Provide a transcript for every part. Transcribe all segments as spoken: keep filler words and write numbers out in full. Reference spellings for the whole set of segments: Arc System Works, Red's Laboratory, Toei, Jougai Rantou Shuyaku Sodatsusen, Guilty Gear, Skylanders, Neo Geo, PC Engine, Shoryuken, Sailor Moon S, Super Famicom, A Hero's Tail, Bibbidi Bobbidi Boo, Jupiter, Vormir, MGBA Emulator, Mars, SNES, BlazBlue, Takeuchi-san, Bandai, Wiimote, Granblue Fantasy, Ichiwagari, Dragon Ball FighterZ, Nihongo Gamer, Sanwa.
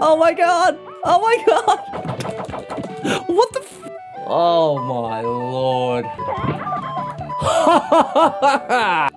Oh my god! Oh my god! What the f- Oh my lord.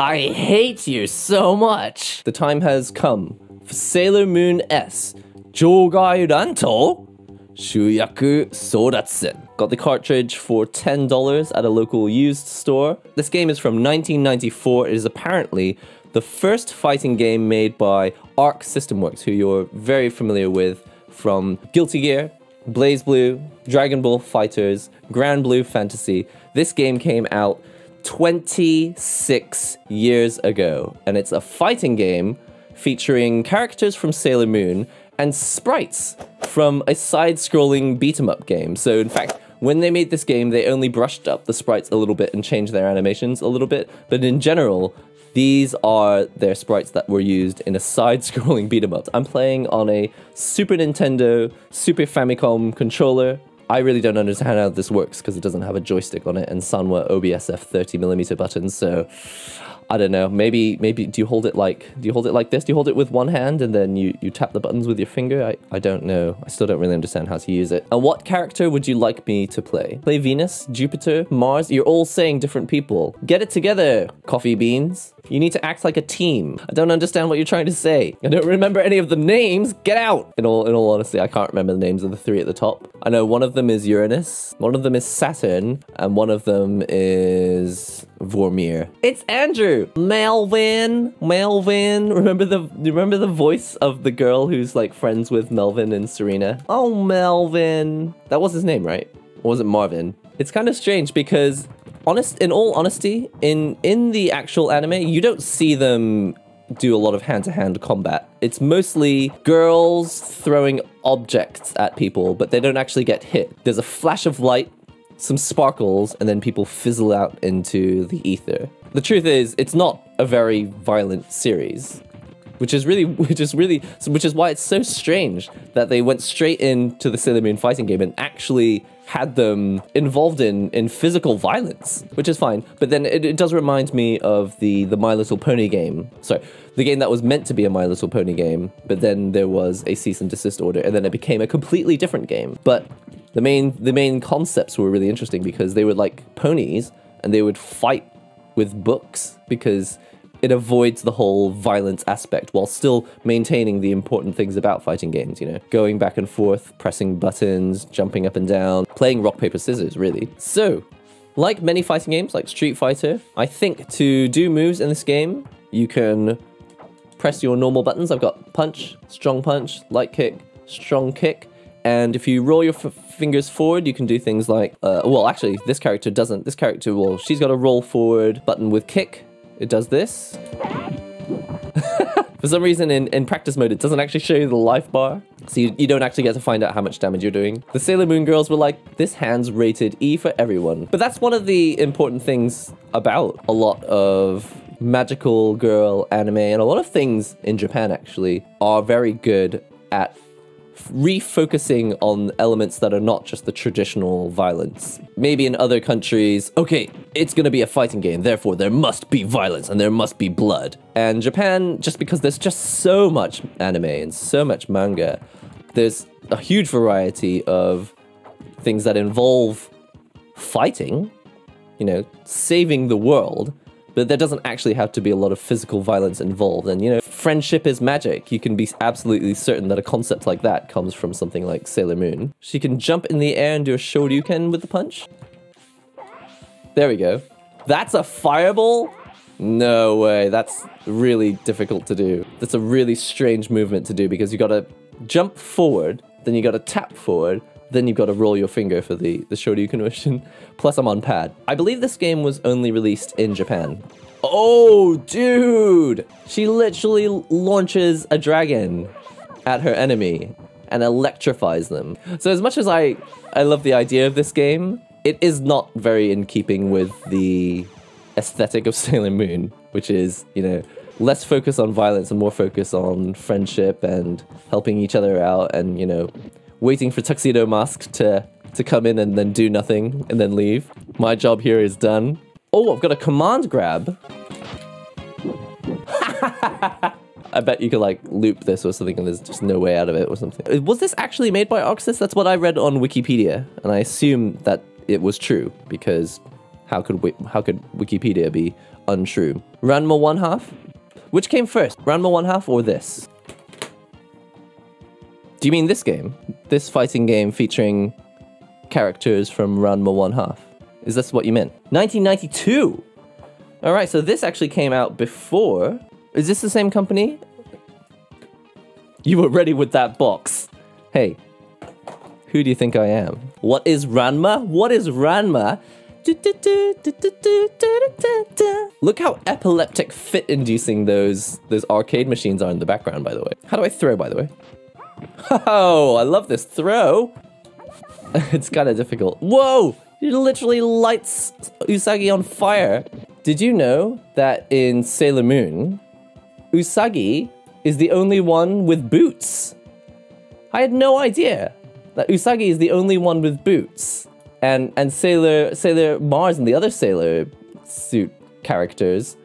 I hate you so much! The time has come for Sailor Moon S, Jougai Rantou Shuyaku Sodatsusen. Got the cartridge for ten dollars at a local used store. This game is from nineteen ninety-four. It is apparently the first fighting game made by Arc System Works, who you're very familiar with from Guilty Gear, BlazBlue, Dragon Ball FighterZ, Granblue Fantasy. This game came out twenty-six years ago, and it's a fighting game featuring characters from Sailor Moon and sprites from a side-scrolling beat-em-up game. So in fact, when they made this game, they only brushed up the sprites a little bit and changed their animations a little bit, but in general, these are their sprites that were used in a side-scrolling beat-em-up. I'm playing on a Super Nintendo, Super Famicom controller. I really don't understand how this works because it doesn't have a joystick on it, and Sanwa O B S F thirty millimeter buttons, so I don't know. Maybe, maybe do you hold it like, do you hold it like this? Do you hold it with one hand and then you, you tap the buttons with your finger? I, I don't know. I still don't really understand how to use it. And what character would you like me to play? Play Venus, Jupiter, Mars? You're all saying different people. Get it together, coffee beans. You need to act like a team. I don't understand what you're trying to say. I don't remember any of the names. Get out! In all, in all honesty, I can't remember the names of the three at the top. I know one of them is Uranus, one of them is Saturn, and one of them is Vormir. It's Andrew! Melvin! Melvin! Remember the remember the voice of the girl who's like friends with Melvin and Serena? Oh, Melvin! That was his name, right? Or was it Marvin? It's kind of strange because Honest, in all honesty, in, in the actual anime, you don't see them do a lot of hand-to-hand combat. It's mostly girls throwing objects at people, but they don't actually get hit. There's a flash of light, some sparkles, and then people fizzle out into the ether. The truth is, it's not a very violent series, which is really, which is really, which is why it's so strange that they went straight into the Sailor Moon fighting game and actually had them involved in, in physical violence, which is fine. But then it, it does remind me of the, the My Little Pony game. Sorry, the game that was meant to be a My Little Pony game, but then there was a cease and desist order, and then it became a completely different game. But the main, the main concepts were really interesting because they were like ponies, and they would fight with books because it avoids the whole violence aspect while still maintaining the important things about fighting games, you know? Going back and forth, pressing buttons, jumping up and down, playing rock, paper, scissors, really. So, like many fighting games, like Street Fighter, I think to do moves in this game, you can press your normal buttons. I've got punch, strong punch, light kick, strong kick, and if you roll your f fingers forward, you can do things like, uh, well, actually, this character doesn't. This character, well, she's got a roll forward button with kick. It does this. For some reason, in, in practice mode, it doesn't actually show you the life bar, so you, you don't actually get to find out how much damage you're doing. The Sailor Moon girls were like, this hand's rated E for everyone. But that's one of the important things about a lot of magical girl anime, and a lot of things in Japan, actually, are very good at refocusing on elements that are not just the traditional violence. Maybe in other countries, okay, it's gonna be a fighting game, therefore there must be violence and there must be blood. And Japan, just because there's just so much anime and so much manga, there's a huge variety of things that involve fighting, you know, saving the world, but there doesn't actually have to be a lot of physical violence involved. And, you know, friendship is magic. You can be absolutely certain that a concept like that comes from something like Sailor Moon. She can jump in the air and do a shoryuken with the punch. There we go. That's a fireball? No way. That's really difficult to do. That's a really strange movement to do because you gotta jump forward, then you gotta tap forward, then you've got to roll your finger for the, the shoryuken motion. Plus I'm on pad. I believe this game was only released in Japan. Oh, dude! She literally launches a dragon at her enemy and electrifies them. So as much as I, I love the idea of this game, it is not very in keeping with the aesthetic of Sailor Moon, which is, you know, less focus on violence and more focus on friendship and helping each other out and, you know, waiting for Tuxedo Mask to, to come in and then do nothing and then leave. My job here is done. Oh, I've got a command grab. I bet you could like loop this or something and there's just no way out of it or something. Was this actually made by Arxis? That's what I read on Wikipedia, and I assume that it was true because how could we, how could Wikipedia be untrue? Ranma one half? Which came first? Ranma one half or this? Do you mean this game? This fighting game featuring characters from Ranma one half? Is this what you meant? nineteen ninety-two! Alright, so this actually came out before. Is this the same company? You were ready with that box. Hey, who do you think I am? What is Ranma? What is Ranma? Look how epileptic fit-inducing those those arcade machines are in the background, by the way. How do I throw, by the way? Oh, I love this throw. It's kind of difficult. Whoa! It literally lights Usagi on fire. Did you know that in Sailor Moon, Usagi is the only one with boots? I had no idea that Usagi is the only one with boots. And and Sailor Sailor Mars and the other Sailor suit characters,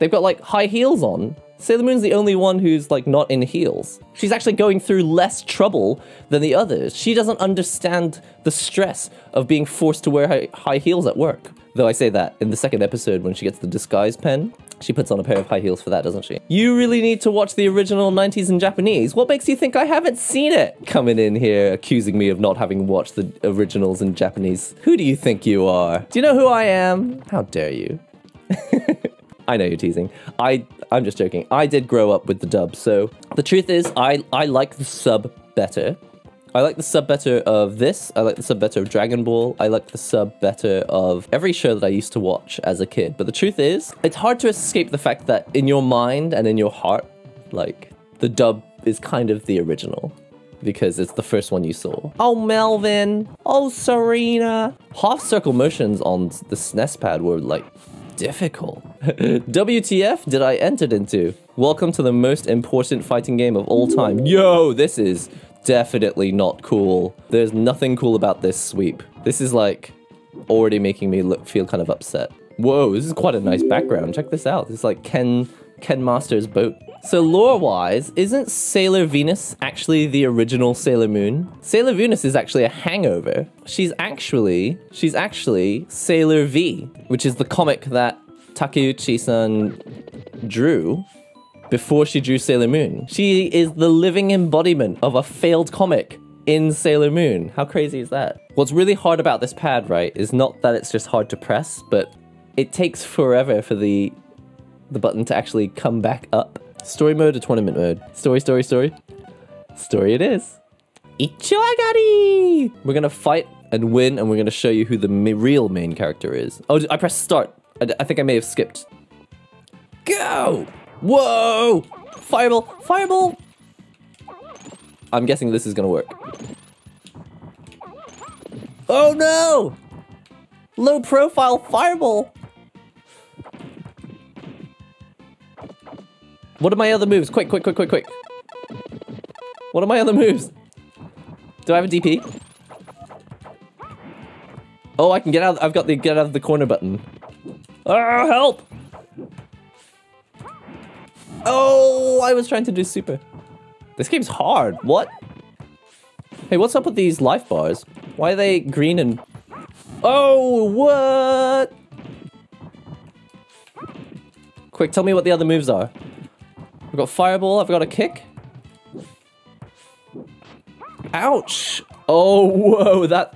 they've got like high heels on. Sailor Moon's the only one who's like not in heels. She's actually going through less trouble than the others. She doesn't understand the stress of being forced to wear high, high heels at work. Though I say that in the second episode when she gets the disguise pen, she puts on a pair of high heels for that, doesn't she? You really need to watch the original nineties in Japanese. What makes you think I haven't seen it? Coming in here accusing me of not having watched the originals in Japanese. Who do you think you are? Do you know who I am? How dare you? I know you're teasing. I, I'm just joking. I did grow up with the dub, so the truth is I, I like the sub better. I like the sub better of this. I like the sub better of Dragon Ball. I like the sub better of every show that I used to watch as a kid. But the truth is, it's hard to escape the fact that in your mind and in your heart, like, the dub is kind of the original. Because it's the first one you saw. Oh, Melvin. Oh, Serena. Half circle motions on the S N E S pad were, like, difficult. W T F did I entered into? Welcome to the most important fighting game of all time. Yo, this is definitely not cool. There's nothing cool about this sweep. This is like already making me look feel kind of upset. Whoa, this is quite a nice background. Check this out. It's like Ken Ken Master's boat. So lore-wise, isn't Sailor Venus actually the original Sailor Moon? Sailor Venus is actually a hangover. She's actually, she's actually Sailor V, which is the comic that Takeuchi-san drew before she drew Sailor Moon. She is the living embodiment of a failed comic in Sailor Moon. How crazy is that? What's really hard about this pad, right, is not that it's just hard to press, but it takes forever for the the button to actually come back up. Story mode or tournament mode? Story, story, story. Story it is. Ichiwagari! We're gonna fight and win, and we're gonna show you who the ma real main character is. Oh, I pressed start. I, I think I may have skipped. Go! Whoa! Fireball! Fireball! I'm guessing this is gonna work. Oh no! Low profile fireball! What are my other moves? Quick, quick, quick, quick, quick. What are my other moves? Do I have a D P? Oh, I can get out. I've got the get out of the corner button. Oh, help! Oh, I was trying to do super. This game's hard. What? Hey, what's up with these life bars? Why are they green and... Oh, what? Quick, tell me what the other moves are. I've got fireball, I've got a kick. Ouch! Oh, whoa, that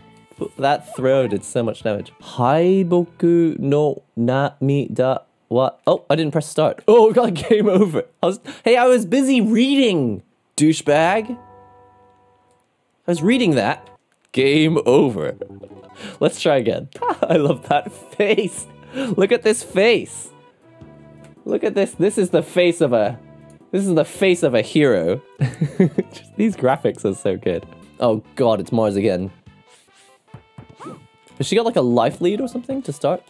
that throw did so much damage. Haiboku no Namida wa... Oh, I didn't press start. Oh, God, game over. I was, hey, I was busy reading, douchebag. I was reading that. Game over. Let's try again. I love that face. Look at this face. Look at this. This is the face of a... This is the face of a hero. Just, these graphics are so good. Oh god, it's Mars again. Has she got like a life lead or something to start?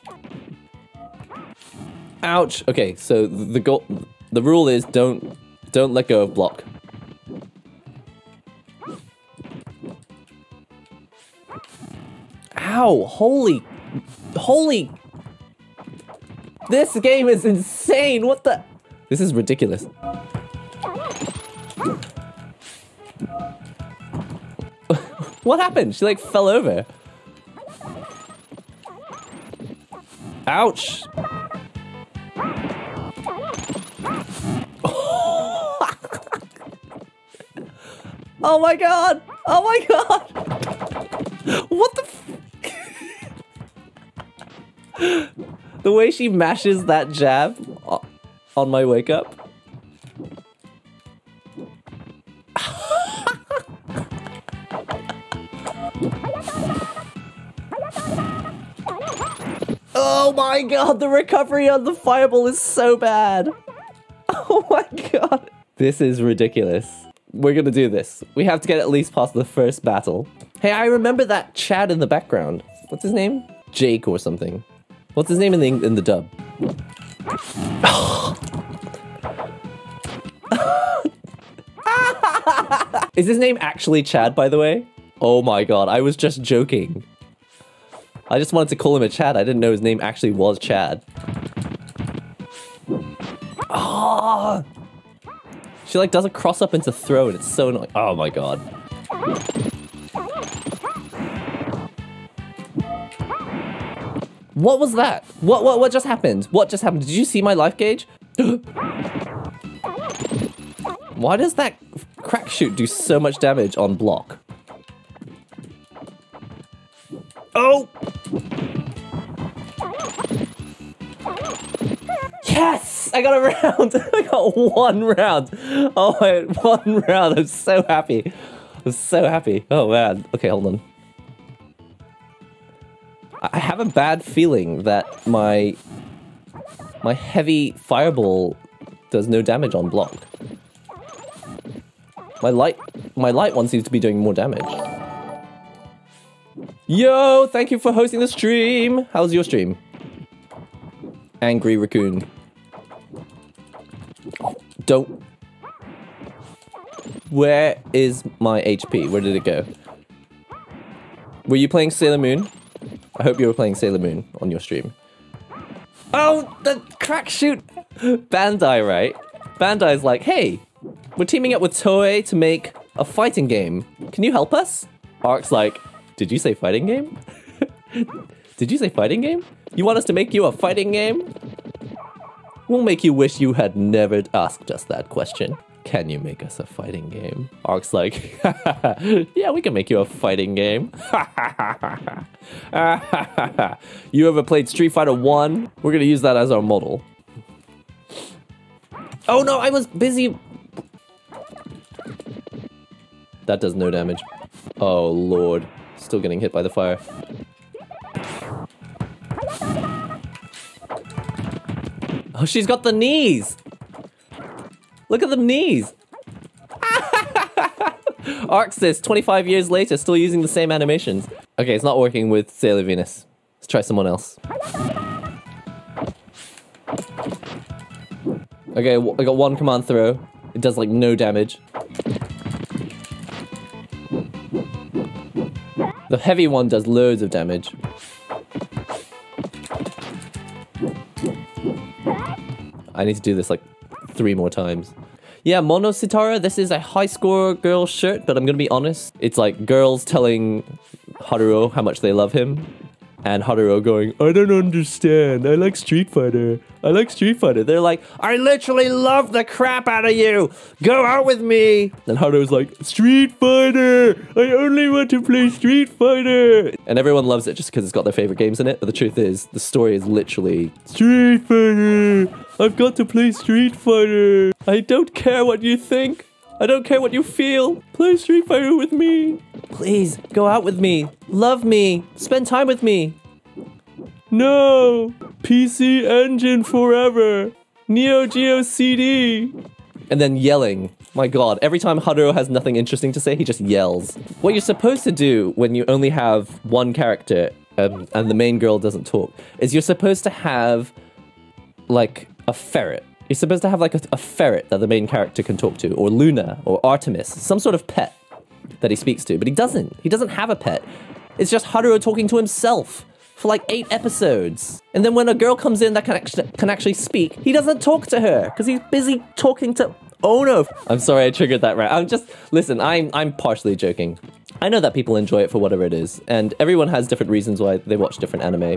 Ouch! Okay, so the goal, the rule is don't don't let go of block. Ow! Holy, holy! This game is insane. What the? This is ridiculous. What happened? She like fell over. Ouch. Oh my god! Oh my god! What the f- The way she mashes that jab on my wake up. Oh my god, the recovery on the fireball is so bad. Oh my god. This is ridiculous. We're gonna do this. We have to get at least past the first battle. Hey, I remember that Chad in the background. What's his name? Jake or something. What's his name in the, in the dub? Is his name actually Chad, by the way? Oh my god, I was just joking. I just wanted to call him a Chad. I didn't know his name actually was Chad. Oh! She like does a cross up into throw and it's so annoying. Oh my god. What was that? What what what just happened? What just happened? Did you see my life gauge? Why does that crack shoot do so much damage on block? Oh! Yes! I got a round! I got one round! Oh, I had one round! I'm so happy! I'm so happy! Oh man. Okay, hold on. I have a bad feeling that my... my heavy fireball does no damage on block. My light... my light one seems to be doing more damage. Yo! Thank you for hosting the stream! How's your stream? Angry raccoon. Don't. Where is my H P? Where did it go? Were you playing Sailor Moon? I hope you were playing Sailor Moon on your stream. Oh, the crack shoot! Bandai, right? Bandai's like, hey, we're teaming up with Toei to make a fighting game. Can you help us? Arc's like, did you say fighting game? Did you say fighting game? You want us to make you a fighting game? We'll make you wish you had never asked us that question. Can you make us a fighting game? Arc's like, yeah, we can make you a fighting game. You ever played Street Fighter one? We're gonna use that as our model. Oh no, I was busy. That does no damage. Oh lord, still getting hit by the fire. Oh, she's got the knees! Look at the knees! Arc says twenty-five years later, still using the same animations. Okay, it's not working with Sailor Venus. Let's try someone else. Okay, I got one command throw. It does like no damage. The heavy one does loads of damage. I need to do this like three more times. Yeah, Mono Sitara, this is a high score girl shirt, but I'm gonna be honest. It's like girls telling Haruo how much they love him. And Haruo going, I don't understand. I like Street Fighter. I like Street Fighter. They're like, I literally love the crap out of you. Go out with me. And Haruo's like, Street Fighter. I only want to play Street Fighter. And everyone loves it just because it's got their favorite games in it. But the truth is, the story is literally Street Fighter. I've got to play Street Fighter. I don't care what you think. I don't care what you feel. Play Street Fighter with me. Please, go out with me. Love me. Spend time with me. No. P C Engine forever. Neo Geo C D. And then yelling. My god, every time Haruo has nothing interesting to say, he just yells. What you're supposed to do when you only have one character um, and the main girl doesn't talk is you're supposed to have like a ferret. You're supposed to have like a, a ferret that the main character can talk to, or Luna, or Artemis, some sort of pet that he speaks to, but he doesn't. He doesn't have a pet. It's just Haruo talking to himself for like eight episodes. And then when a girl comes in that can actually, can actually speak, he doesn't talk to her because he's busy talking to Ono. I'm sorry I triggered that rant. I'm just, listen, I'm, I'm partially joking. I know that people enjoy it for whatever it is, and everyone has different reasons why they watch different anime.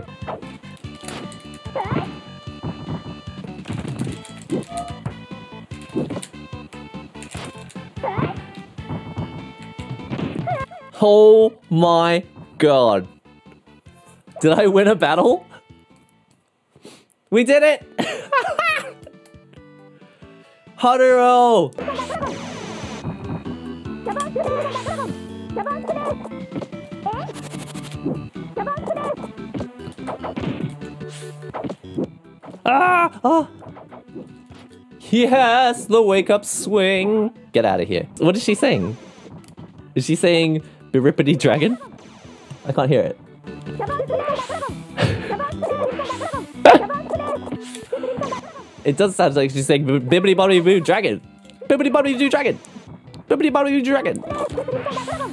Oh my god. Did I win a battle? We did it! Haruo! Ah! Oh. Yes! The wake up swing! Get out of here. What is she saying? Is she saying Birippity Dragon? I can't hear it. It does sound like she's saying Bibbidi Bobbidi Boo Dragon! Bibbidi Bobbidi Boo Dragon! Bibbidi Bobbidi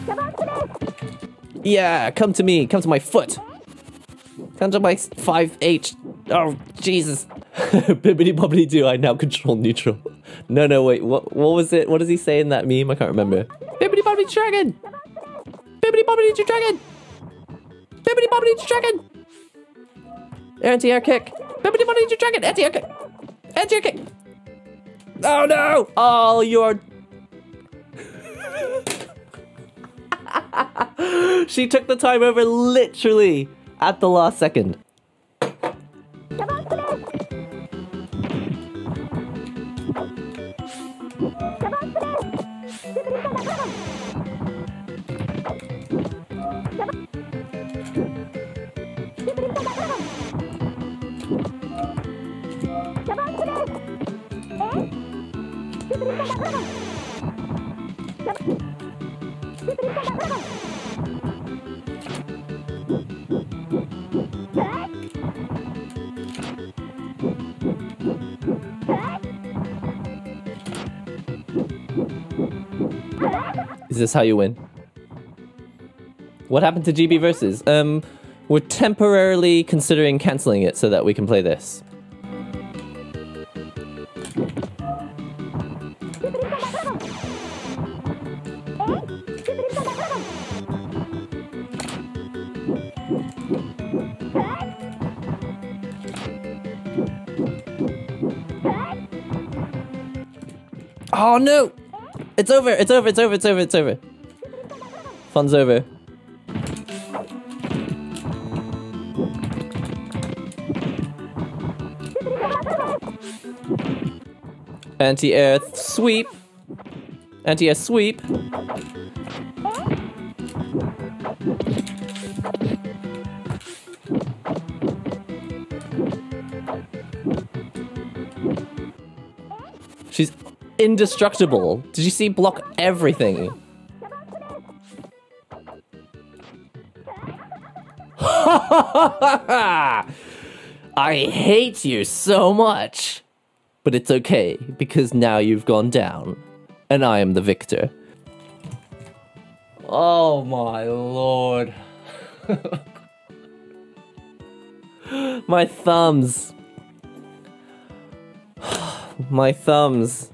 Boo Dragon! Yeah, come to me, come to my foot! Come to my five H! Oh, Jesus! Bibbidi Bobbidi Doo, I now control neutral. No, no, wait, what, what was it? What does he say in that meme? I can't remember. Bibbidi Bobbidi Dragon! Bibbidi Bobbidi Doo Dragon! Bibbidi Bobbidi Doo Dragon! Anti-air kick! Bibbidi Bobbidi Doo Dragon! Anti-air kick! Edge your kick! Oh no! All your... She took the time over literally at the last second. Is this how you win? What happened to G B Versus? Um, we're temporarily considering cancelling it so that we can play this. Oh no! It's over, it's over, it's over, it's over, it's over. Fun's over. Anti-air sweep. Anti-air sweep. She's indestructible. Did you see? Block everything. I hate you so much. But it's okay, because now you've gone down. And I am the victor. Oh my lord. My thumbs. My thumbs.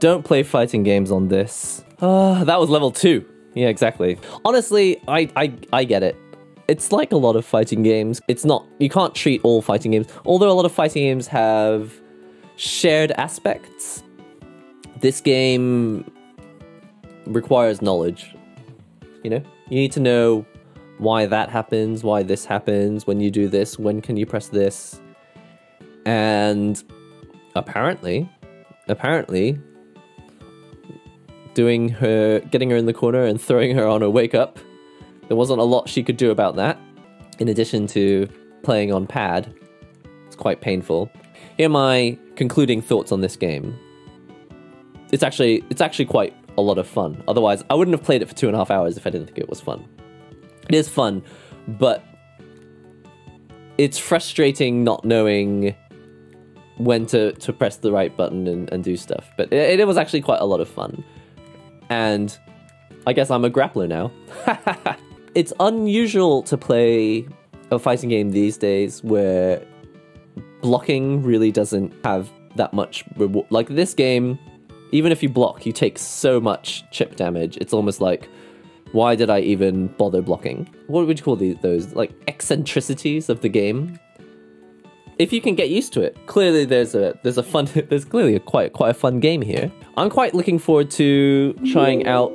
Don't play fighting games on this. Uh, that was level two. Yeah, exactly. Honestly, I, I, I get it. It's like a lot of fighting games. It's not, you can't treat all fighting games. Although a lot of fighting games have shared aspects, this game requires knowledge. You know, you need to know why that happens, why this happens, when you do this, when can you press this. And apparently, apparently, doing her, getting her in the corner and throwing her on her wake up, there wasn't a lot she could do about that. In addition to playing on pad, it's quite painful. Here are my concluding thoughts on this game. It's actually, it's actually quite a lot of fun. Otherwise, I wouldn't have played it for two and a half hours if I didn't think it was fun. It is fun, but it's frustrating not knowing when to, to press the right button and, and do stuff. But it, it was actually quite a lot of fun. And I guess I'm a grappler now. It's unusual to play a fighting game these days where blocking really doesn't have that much reward. Like this game, even if you block, you take so much chip damage. It's almost like, why did I even bother blocking? What would you call these, those, like, eccentricities of the game? If you can get used to it, clearly there's a there's a fun there's clearly a quite quite a fun game here. I'm quite looking forward to trying out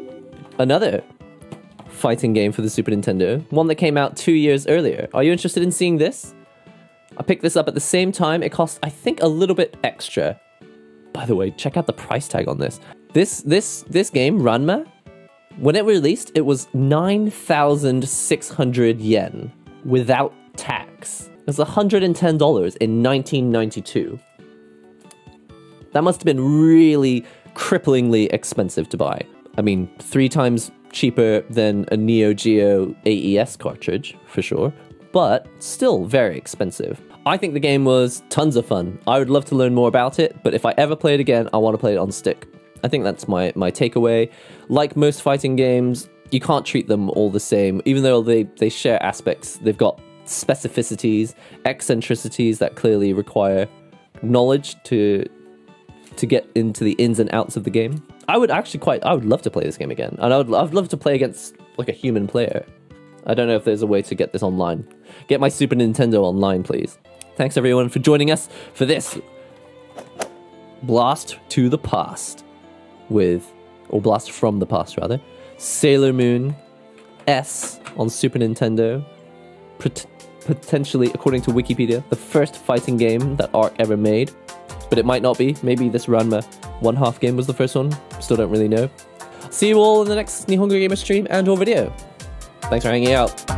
another fighting game for the Super Nintendo, one that came out two years earlier. Are you interested in seeing this? I picked this up at the same time. It cost, I think, a little bit extra. By the way, check out the price tag on this. This this this game, Ranma, when it released, it was nine thousand six hundred yen without tax. It was one hundred ten dollars in nineteen ninety-two. That must have been really cripplingly expensive to buy. I mean, three times cheaper than a Neo Geo A E S cartridge, for sure, but still very expensive. I think the game was tons of fun. I would love to learn more about it, but if I ever play it again, I want to play it on stick. I think that's my, my takeaway. Like most fighting games, you can't treat them all the same. Even though they, they share aspects, they've got specificities, eccentricities that clearly require knowledge to to get into the ins and outs of the game. I would actually quite, I would love to play this game again. And I would, I'd love to play against like a human player. I don't know if there's a way to get this online. Get my Super Nintendo online, please. Thanks everyone for joining us for this blast to the past with, or blast from the past rather, Sailor Moon S on Super Nintendo. Pot- potentially, according to Wikipedia, the first fighting game that Arc ever made. But it might not be. Maybe this Ranma one half game was the first one. Still don't really know. See you all in the next Nihongo Gamer stream and or video. Thanks for hanging out.